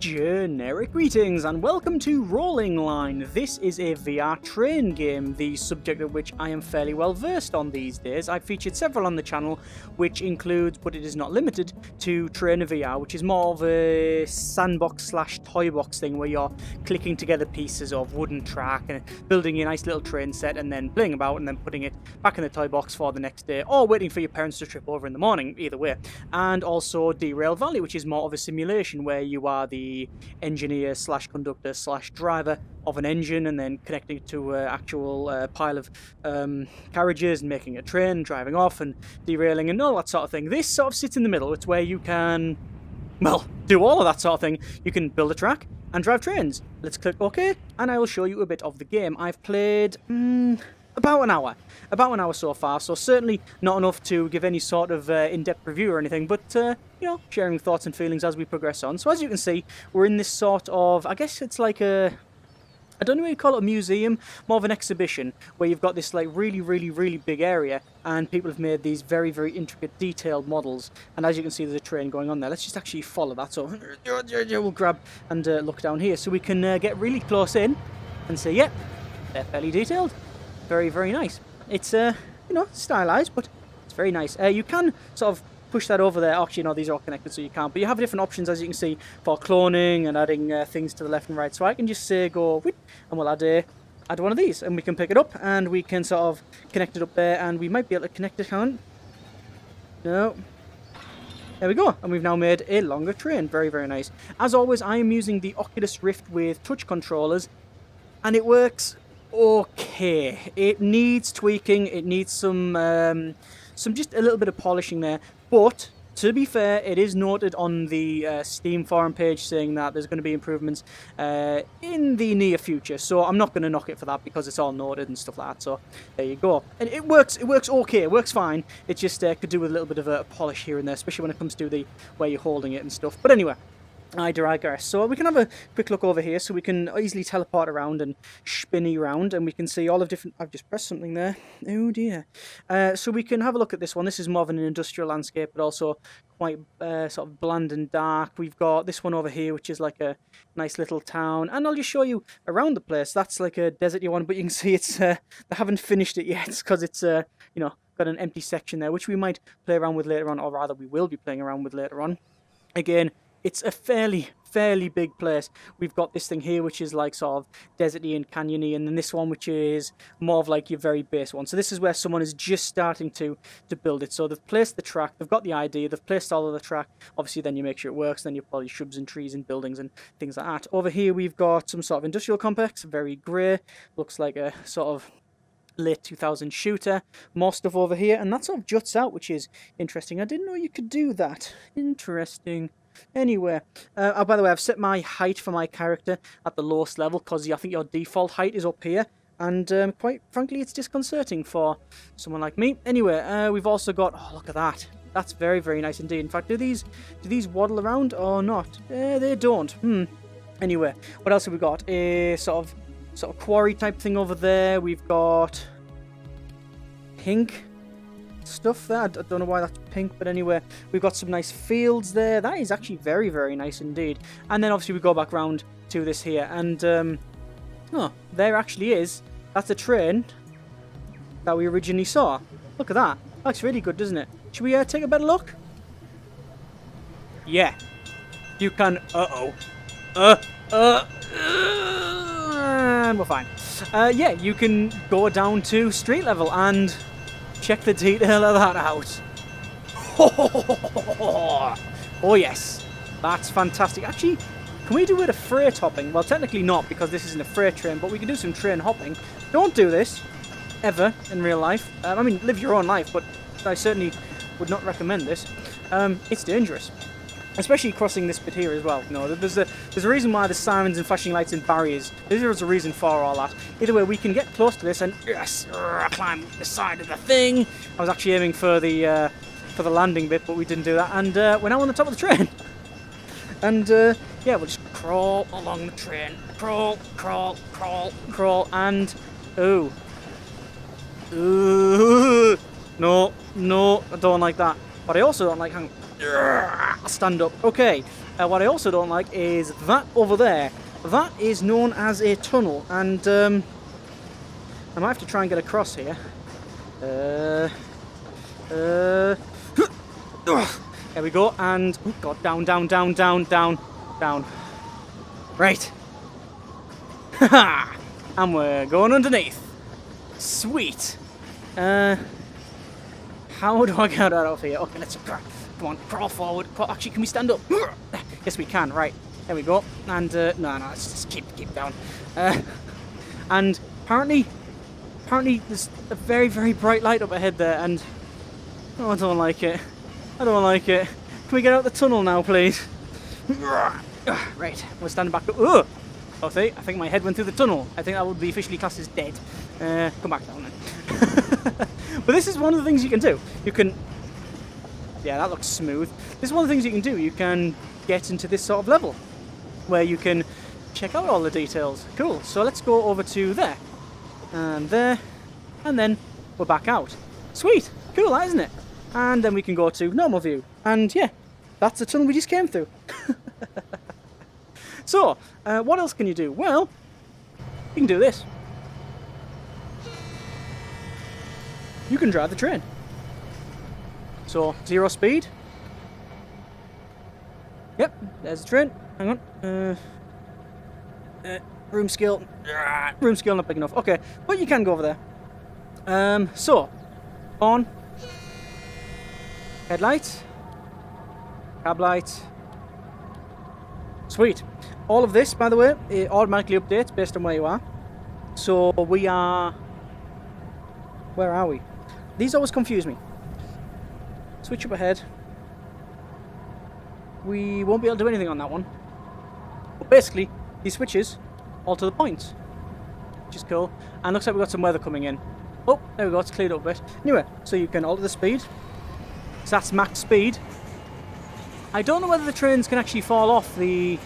Generic greetings and welcome to Rolling Line. This is a VR train game, the subject of which I am fairly well versed on these days. I've featured several on the channel, which includes, but it is not limited to, Trainer VR, which is more of a sandbox slash toy box thing where you're clicking together pieces of wooden track and building your nice little train set and then playing about and then putting it back in the toy box for the next day or waiting for your parents to trip over in the morning, either way. And also Derail Valley, which is more of a simulation where you are the engineer slash conductor slash driver of an engine and then connecting it to an actual pile of carriages and making a train, driving off and derailing and all that sort of thing. This sort of sits in the middle. It's where you can, well, do all of that sort of thing. You can build a track and drive trains. Let's click OK and I will show you a bit of the game. I've played about an hour so far, so certainly not enough to give any sort of in-depth review or anything, but you know, sharing thoughts and feelings as we progress on. So as you can see, we're in this sort of, I guess it's like a, I don't know what you call it, a museum, more of an exhibition, where you've got this like really big area and people have made these very intricate detailed models, and as you can see there's a train going on there. Let's just actually follow that, so we'll grab and look down here so we can get really close in and say, yep, they're fairly detailed. Very nice. It's, you know, stylized, but it's very nice. You can sort of push that over there. Actually, no, these are all connected, so you can't. But you have different options, as you can see, for cloning and adding things to the left and right. So I can just say, go, whip, and we'll add one of these. And we can pick it up, and we can sort of connect it up there, and we might be able to connect it, can't we? No. There we go, and we've now made a longer train. Very nice. As always, I am using the Oculus Rift with touch controllers, and it works okay. It needs tweaking, it needs some just a little bit of polishing there, but to be fair, it is noted on the Steam forum page saying that there's going to be improvements in the near future, so I'm not going to knock it for that because it's all noted and stuff like that, so there you go. And it works okay, it works fine, it just could do with a little bit of a polish here and there, especially when it comes to the way you're holding it and stuff, but anyway. I digress. So we can have a quick look over here so we can easily teleport around and spinny around, and we can see all of different... I've just pressed something there. Oh dear. So we can have a look at this one. This is more of an industrial landscape, but also quite sort of bland and dark. We've got this one over here, which is like a nice little town. And I'll just show you around the place. That's like a deserty one, but you can see it's... they haven't finished it yet because it's, you know, got an empty section there, which we might play around with later on, or rather we will be playing around with later on. Again, it's a fairly big place. We've got this thing here, which is like sort of deserty and canyony, and then this one, which is more of like your very base one. So this is where someone is just starting to build it. So they've placed the track, they've got the idea, they've placed all of the track. Obviously, then you make sure it works, then you polish shrubs and trees and buildings and things like that. Over here, we've got some sort of industrial complex, very grey, looks like a sort of late 2000 shooter. More stuff over here, and that sort of juts out, which is interesting. I didn't know you could do that. Interesting. Anyway, oh, by the way, I've set my height for my character at the lowest level because I think your default height is up here, and quite frankly, it's disconcerting for someone like me. Anyway, we've also got, oh, look at that. That's very nice indeed. In fact, do these waddle around or not? They don't. Anyway, what else have we got? A sort of quarry type thing over there. We've got pink stuff there. I don't know why that's pink, but anyway, we've got some nice fields there. That is actually very nice indeed. And then obviously we go back round to this here, and oh, there actually is, that's a train that we originally saw. Look at that. Looks really good, doesn't it? Should we take a better look? Yeah, you can. And we're fine. Yeah, you can go down to street level and check the detail of that out. Oh yes, that's fantastic. Actually, can we do a bit of freight hopping? Well, technically not, because this isn't a freight train, but we can do some train hopping. Don't do this ever in real life. I mean, live your own life, but I certainly would not recommend this. It's dangerous, especially crossing this bit here as well. No, there's a reason why the sirens and flashing lights and barriers. There's a reason for all that. Either way, we can get close to this and yes, climb the side of the thing. I was actually aiming for the landing bit, but we didn't do that. And we're now on the top of the train. And yeah, we'll just crawl along the train, crawl, and ooh, ooh, no, I don't like that. But I also don't like. Hang on. Stand up. Okay, What I also don't like is that over there. That is known as a tunnel, and I might have to try and get across here. There we go, and oh God, down, down, down, down, down, down. Right. And we're going underneath. Sweet. How do I get out of here? Okay, let's crack. Come on, crawl forward. Actually, can we stand up? Yes, we can. Right, there we go. And no, let's just keep down. And apparently, there's a very, very bright light up ahead there, and oh, I don't like it. I don't like it. Can we get out the tunnel now, please? Right, we're standing back up. Oh, see, I think my head went through the tunnel. I think that would be officially classed as dead. Come back down then. But this is one of the things you can do. You can. Yeah, that looks smooth. This is one of the things you can do. You can get into this sort of level where you can check out all the details. Cool. So let's go over to there, and then we're back out. Sweet. Cool, that isn't it? And then we can go to normal view. And yeah, that's the tunnel we just came through. So, what else can you do? Well, you can do this. You can drive the train. So, 0 speed. Yep, there's the train. Hang on. Room scale. Room scale not big enough. Okay, but you can go over there. So, on. Headlight. Cab light. Sweet. All of this, by the way, it automatically updates based on where you are. So, we are... Where are we? These always confuse me. Switch up ahead. We won't be able to do anything on that one. But basically, these switches alter the points, which is cool. And looks like we've got some weather coming in. Oh, there we go, it's cleared up a bit. Anyway, so you can alter the speed. So that's max speed. I don't know whether the trains can actually fall off the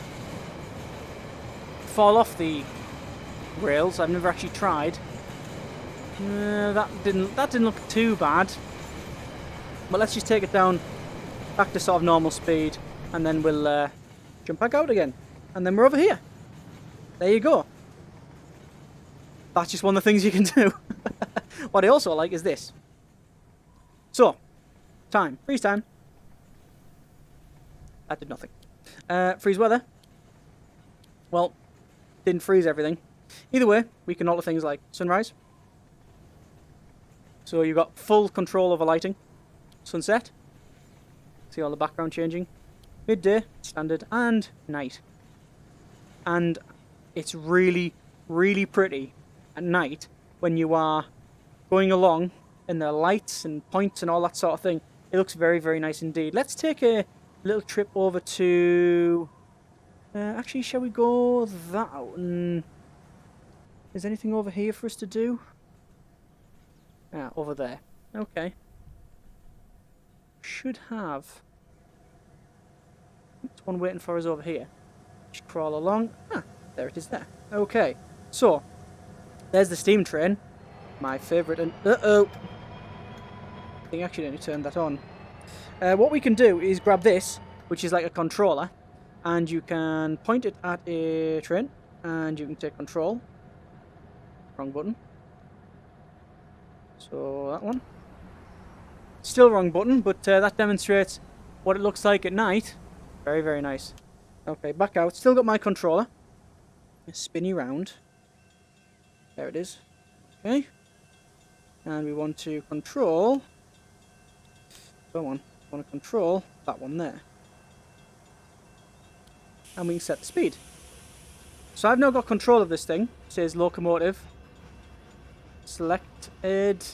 rails. I've never actually tried. That didn't look too bad. But let's just take it down back to sort of normal speed, and then we'll jump back out again, and then we're over here. There you go. That's just one of the things you can do. What I also like is this. So, time. Freeze time. That did nothing. Freeze weather. Well, didn't freeze everything. Either way, we can alter things like sunrise. So you've got full control over lighting. Sunset. See all the background changing. Midday, standard, and night. And it's really, really pretty at night when you are going along and the lights and points and all that sort of thing. It looks very, very nice indeed. Let's take a little trip over to... actually, shall we go that out? And is there anything over here for us to do? Ah, over there. Okay. Should have. There's one waiting for us over here. Just crawl along. Ah, there it is there. Okay. So, there's the steam train. My favourite. And uh-oh. I think I accidentally turned that on. What we can do is grab this, which is like a controller. And you can point it at a train. And you can take control. Wrong button. So that one. Still wrong button, but that demonstrates what it looks like at night. Very, very nice. Okay, back out. Still got my controller. Spinny round. There it is. Okay. And we want to control. Go on. We want to control that one there. And we can set the speed. So I've now got control of this thing. It says locomotive. Selected.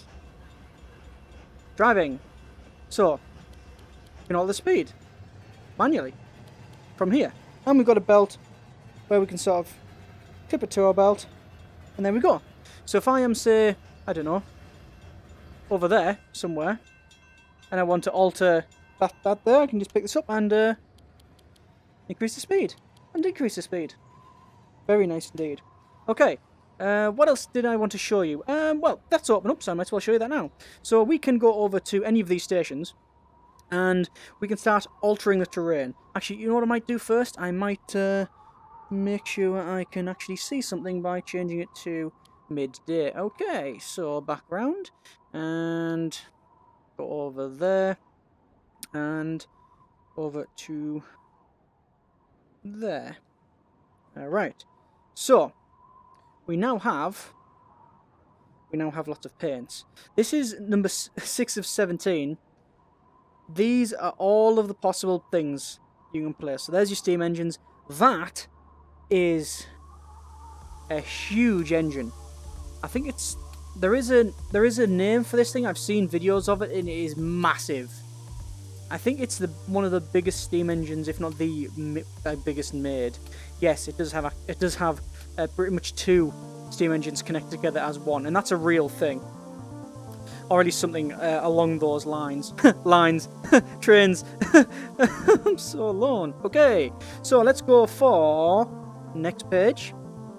Driving. So, you can alter the speed manually from here. And we've got a belt where we can sort of clip it to our belt, and there we go. So if I am, say, I don't know, over there somewhere, and I want to alter that there, I can just pick this up and increase the speed and decrease the speed. Very nice indeed. Okay. What else did I want to show you? Well, that's open up, so I might as well show you that now. So we can go over to any of these stations, and we can start altering the terrain. Actually, you know what I might do first? I might make sure I can actually see something by changing it to midday. Okay, so background, and go over there, and over to there. Alright, so we now have lots of paints. This is number 6 of 17. These are all of the possible things you can play. So there's your steam engines. That is a huge engine. I think it's there is a name for this thing. I've seen videos of it, and it is massive. I think it's one of the biggest steam engines, if not the biggest made. Yes, it does have pretty much two steam engines connected together as one, and that's a real thing, or at least something along those lines. Trains. I'm so alone. Okay, so let's go for next page.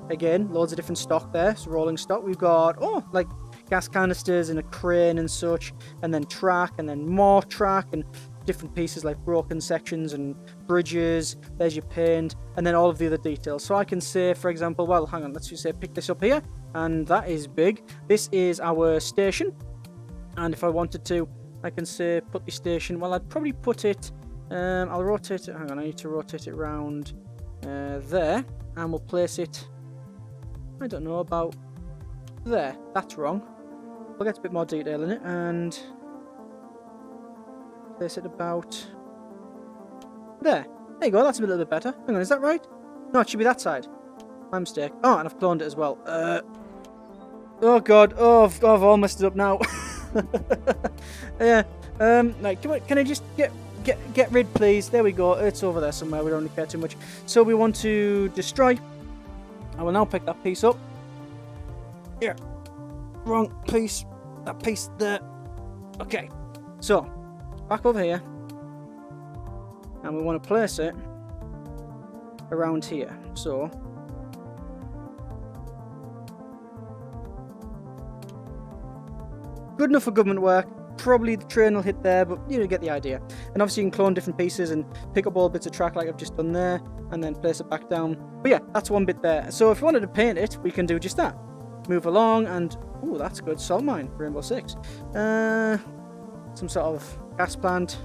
Again, loads of different stock there. So rolling stock. We've got like gas canisters and a crane and such, and then track, and then more track, and different pieces like broken sections and bridges. There's your paint, and then all of the other details. So I can say, for example, well, hang on, let's just say pick this up here, and that is big. This is our station, and if I wanted to, I can say put the station. Well, I'd probably put it. I'll rotate it. Hang on, I need to rotate it round there, and we'll place it. I don't know about there. That's wrong. We'll get a bit more detail in it, and place it about there. There you go, that's a little bit better. Hang on, is that right? No, it should be that side. My mistake. Oh, and I've cloned it as well. Oh god, I've all messed it up now. Yeah. Like, can I just get rid, please? There we go. It's over there somewhere. We don't really care too much. So we want to destroy. I will now pick that piece up. Yeah. Wrong piece. That piece there. Okay. So back over here, and we want to place it around here. So good enough for government work. Probably the train will hit there, but you get the idea. And obviously you can clone different pieces and pick up all bits of track like I've just done there, and then place it back down. But yeah, that's one bit there. So if we wanted to paint it, we can do just that. Move along, and ooh, that's good. Salt mine, Rainbow Six. Some sort of gas plant,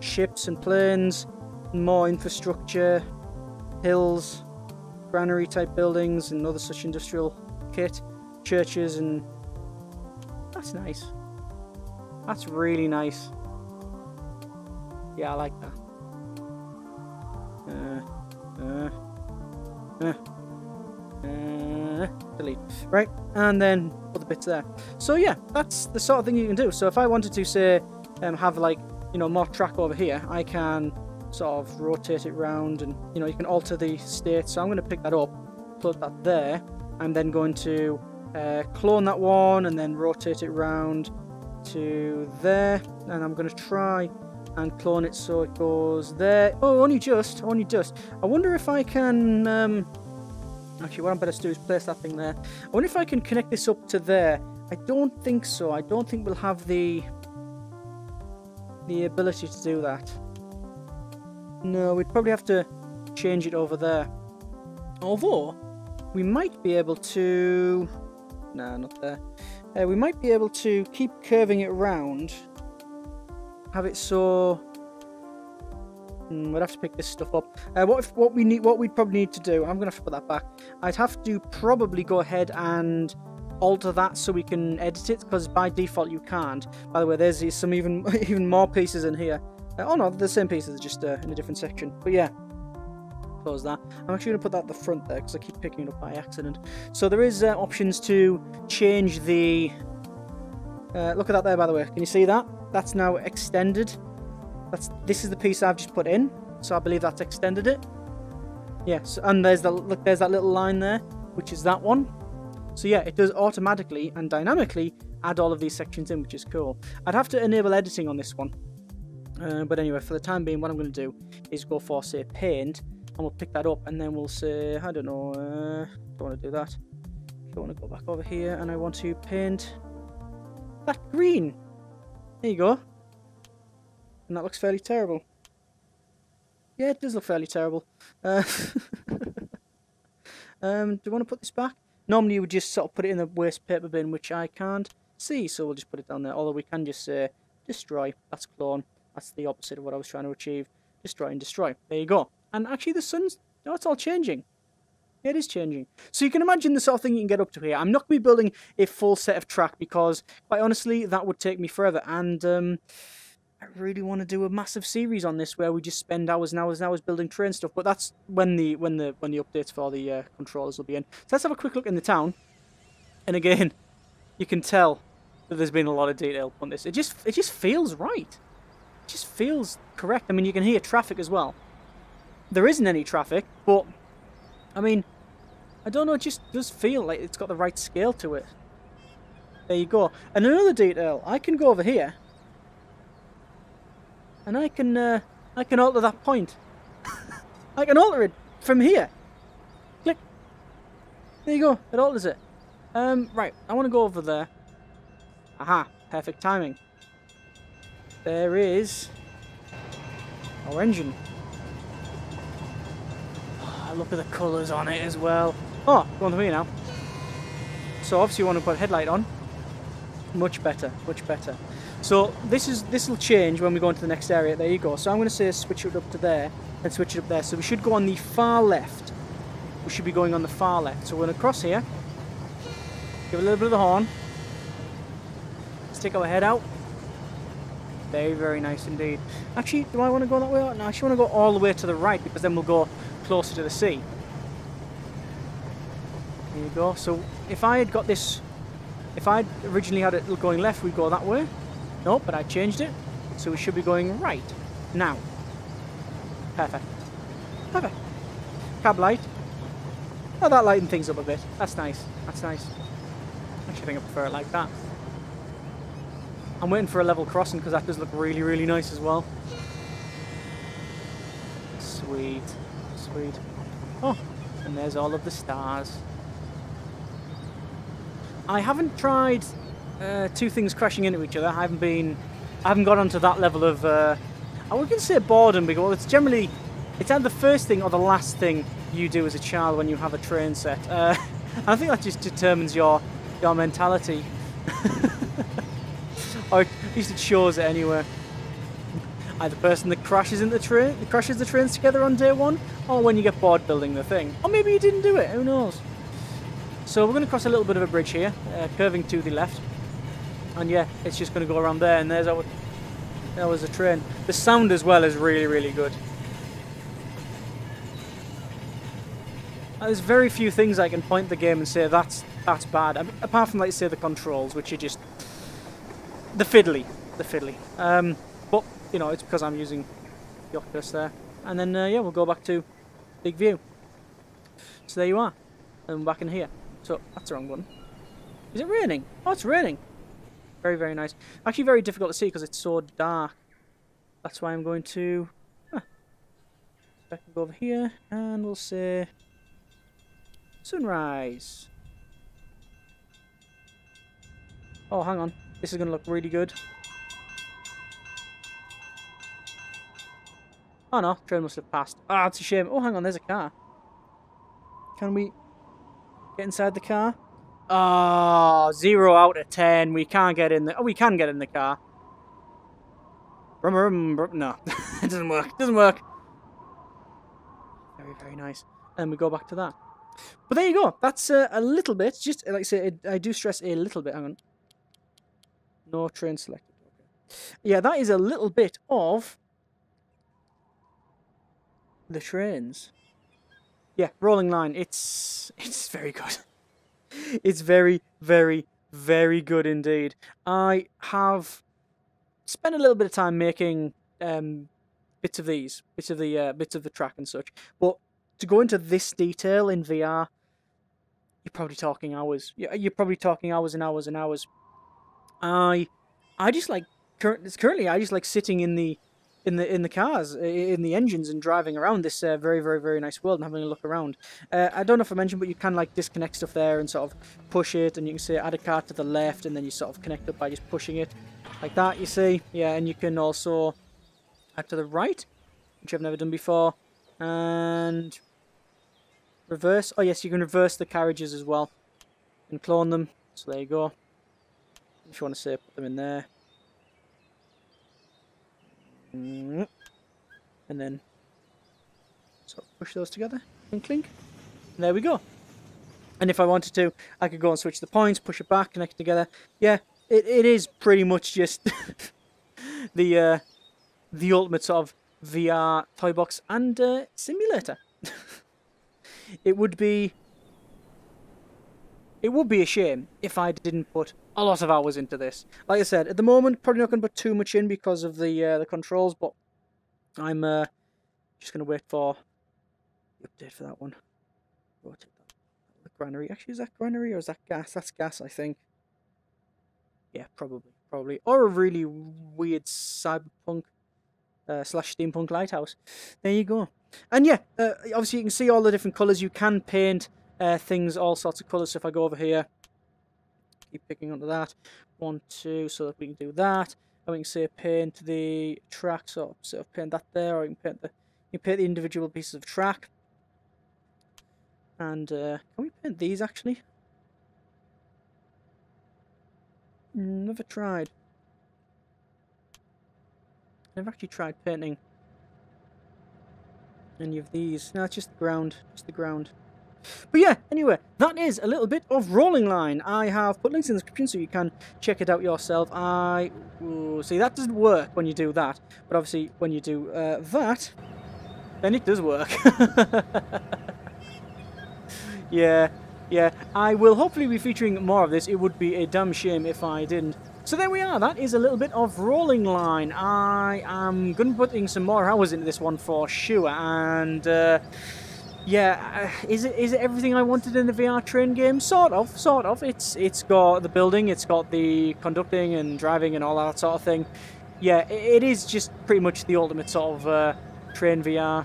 ships and planes, more infrastructure, hills, granary type buildings and other such industrial kit, churches, and that's nice. That's really nice. Yeah, I like that. Delete. Right, and then put the bits there. So yeah, that's the sort of thing you can do. So if I wanted to, say, have like, more track over here, I can sort of rotate it round, and you can alter the state. So I'm going to pick that up, put that there. I'm then going to clone that one and then rotate it round to there, and I'm going to try and clone it so it goes there. Oh, only just. I wonder if I can actually, what I'm better to do is place that thing there. I wonder if I can connect this up to there. I don't think so. I don't think we'll have the ability to do that. No, we'd probably have to change it over there. Although we might be able to, nah, not there. We might be able to keep curving it round, have it so we'd have to pick this stuff up. What we'd probably need to do, I'm gonna have to put that back. I'd have to probably go ahead and alter that so we can edit it, because by default you can't. By the way, there's some even more pieces in here. Oh no, the same pieces, just in a different section. But yeah, close that. I'm actually gonna put that at the front there because I keep picking it up by accident. So there is options to change the look at that there, by the way. Can you see that? That's now extended. This is the piece I've just put in, so I believe that's extended it. Yes, and there's that little line there, which is that one. So yeah, it does automatically and dynamically add all of these sections in, which is cool. I'd have to enable editing on this one, but anyway, for the time being, what I'm going to do is go for, say, paint, and we'll pick that up, and then we'll say, I don't know, don't want to do that. I want to go back over here, and I want to paint that green. There you go. and that looks fairly terrible. Yeah, it does look fairly terrible. Do you want to put this back? Normally you would just sort of put it in the waste paper bin, which I can't see, so we'll just put it down there. Although we can just say destroy, that's clone, that's the opposite of what I was trying to achieve. Destroy and destroy, there you go. And actually the sun's, no, it's all changing. Yeah, it is changing. So you can imagine the sort of thing you can get up to here. I'm not going to be building a full set of track because, quite honestly, that would take me forever. And I really want to do a massive series on this where we just spend hours and hours and hours building train stuff. But that's when the updates for the controllers will be in. So let's have a quick look in the town. And again, you can tell that there's been a lot of detail on this. It just feels right. It just feels correct. I mean, you can hear traffic as well. There isn't any traffic, but I mean, I don't know, it just does feel like it's got the right scale to it. There you go. And another detail, I can go over here and I can alter that point. I can alter it from here. Click. There you go, it alters it. Right, I want to go over there. Aha, perfect timing. There is our engine. Look at the colours on it as well. Oh, going to me now. So obviously you want to put a headlight on. Much better, much better. So this will change when we go into the next area. There you go. So I'm going to say switch it up to there and switch it up there. So we should go on the far left. We should be going on the far left. So we're going to cross here. Give a little bit of the horn. Stick our head out. Very, very nice indeed. Actually, do I want to go that way? No, I actually want to go all the way to the right because then we'll go closer to the sea. There you go. So if I had got this, if I originally had it going left, we'd go that way. No, but I changed it, so we should be going right now. Perfect. Perfect. Cab light. Oh, that lightened things up a bit. That's nice. That's nice. Actually, I think I prefer it like that. I'm waiting for a level crossing because that does look really, really nice as well. Sweet. Oh, and there's all of the stars. I haven't tried two things crashing into each other. I haven't got onto that level of, I wouldn't say boredom, because it's generally, it's either the first thing or the last thing you do as a child when you have a train set. And I think that just determines your mentality. Or at least it shows it anyway. Either person that crashes the trains together on day one, or when you get bored building the thing. Or maybe you didn't do it, who knows? So we're going to cross a little bit of a bridge here, curving to the left. And yeah, it's just going to go around there, and there's our, there was a train. The sound as well is really, really good. There's very few things I can point the game and say that's bad. I mean, apart from, like, say, the controls, which are just the fiddly. But you know, it's because I'm using the Oculus there. And then, yeah, we'll go back to big view. So there you are. And we're back in here. So, that's the wrong button. Is it raining? Oh, it's raining. Very, very nice. Actually, very difficult to see because it's so dark. That's why I'm going to... I can go over here and we'll say... sunrise. Oh, hang on. This is going to look really good. Oh no, train must have passed. Ah, it's a shame. Oh, hang on, there's a car. Can we get inside the car? Ah, 0 out of 10. We can't get in the... Oh, we can get in the car. No, it doesn't work. It doesn't work. Very, very nice. And we go back to that. But there you go. That's a little bit. Just, like I say, I do stress a little bit. Hang on. No train selected. Okay. Yeah, that is a little bit of... the trains. Yeah, Rolling Line. It's very good. It's very, very, very good indeed. I have spent a little bit of time making bits of these, bits of the track and such. But to go into this detail in VR, you're probably talking hours. You're probably talking hours and hours and hours. I just like currently I just like sitting in the cars, in the engines, and driving around this very, very, very nice world and having a look around. I don't know if I mentioned, but you can like disconnect stuff there and sort of push it, and you can say add a car to the left, and then you sort of connect up by just pushing it like that, you see. Yeah, and you can also back to the right, which I've never done before, and reverse. Oh yes, you can reverse the carriages as well and clone them, so there you go. If you want to say put them in there, and then sort of push those together, clink, and there we go. And if I wanted to, I could go and switch the points, push it back, connect it together. Yeah, it is pretty much just the ultimate sort of VR toy box and simulator. It would be a shame if I didn't put a lot of hours into this. Like I said, at the moment, probably not going to put too much in because of the controls, but I'm just going to wait for the update for that one. Rotate the granary. Actually, is that granary or is that gas? That's gas, I think. Yeah, probably. Or a really weird cyberpunk slash steampunk lighthouse. There you go. And yeah, obviously you can see all the different colours. You can paint things all sorts of colours. So if I go over here, keep picking onto that. 1, 2, so that we can do that. And we can say paint the track, so sort of paint that there, or you can paint the individual pieces of track. And can we paint these actually? Never tried. Never actually tried painting any of these. No, it's just the ground. Just the ground. But yeah, anyway, that is a little bit of Rolling Line. I have put links in the description so you can check it out yourself. See, that doesn't work when you do that. But obviously, when you do that, then it does work. Yeah, I will hopefully be featuring more of this. It would be a damn shame if I didn't. So there we are, that is a little bit of Rolling Line. I am going to be putting some more hours into this one for sure, and yeah, is it everything I wanted in the VR train game? Sort of. It's got the building, it's got the conducting and driving and all that sort of thing. Yeah, it is just pretty much the ultimate sort of train VR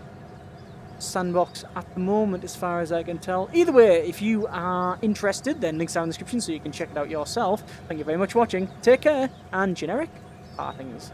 sandbox at the moment, as far as I can tell. Either way, if you are interested, then links down in the description so you can check it out yourself. Thank you very much for watching, take care, and generic things.